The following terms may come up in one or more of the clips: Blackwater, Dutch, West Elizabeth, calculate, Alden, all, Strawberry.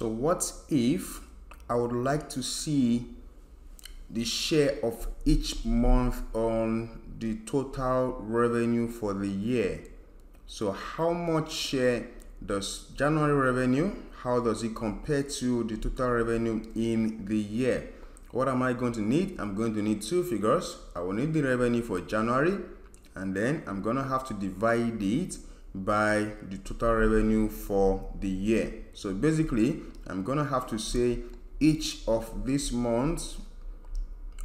So what if I would like to see the share of each month on the total revenue for the year? So how much share does January revenue, how does it compare to the total revenue in the year? What am I going to need? I'm going to need two figures. I will need the revenue for January, and then I'm gonna have to divide it by the total revenue for the year. So basically, I'm gonna have to say each of these months,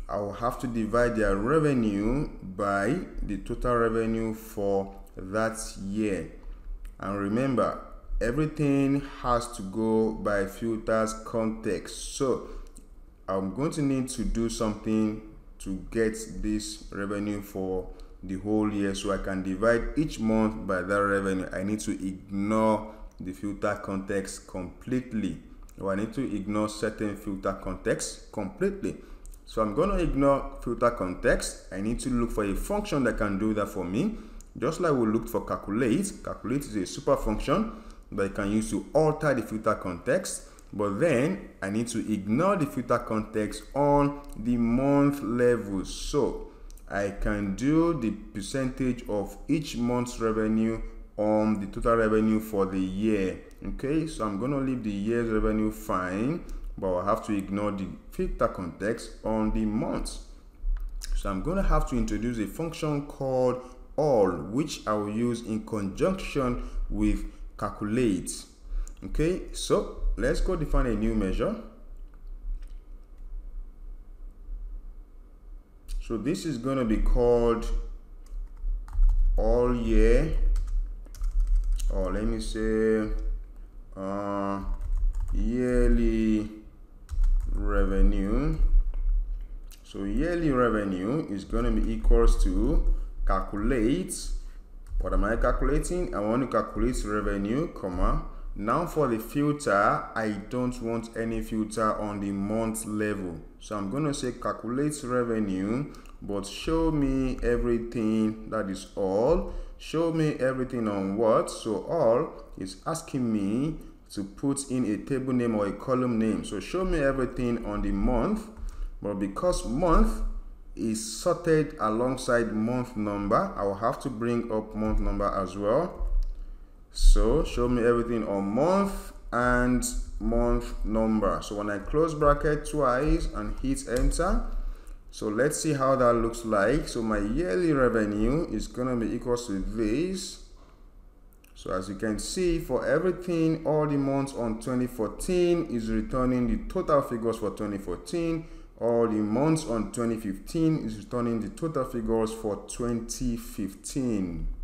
I will have to divide their revenue by the total revenue for that year. And remember, everything has to go by filters context. So I'm going to need to do something to get this revenue for the whole year, so I can divide each month by that revenue. I need to ignore the filter context completely, or I need to ignore certain filter context completely. So I'm going to ignore filter context. I need to look for a function that can do that for me. Just like we looked for calculate. Calculate is a super function that I can use to alter the filter context. But then I need to ignore the filter context on the month level. So I can do the percentage of each month's revenue on the total revenue for the year. Okay, so I'm going to leave the year's revenue fine, but I'll have to ignore the filter context on the months. So I'm going to have to introduce a function called all, which I will use in conjunction with calculate. Okay, so let's go define a new measure. So this is going to be called all year, or let me say yearly revenue. So yearly revenue is going to be equals to calculate. What am I calculating? I want to calculate revenue, comma. Now for the filter, I don't want any filter on the month level. So I'm going to say calculate revenue, but show me everything that is all. Show me everything on what? So all is asking me to put in a table name or a column name. So show me everything on the month, but because month is sorted alongside month number, I will have to bring up month number as well. So show me everything on month and month number. So when I close bracket twice and hit enter, so let's see how that looks like. So my yearly revenue is gonna be equals to this. So as you can see, for everything, all the months on 2014 is returning the total figures for 2014. All the months on 2015 is returning the total figures for 2015.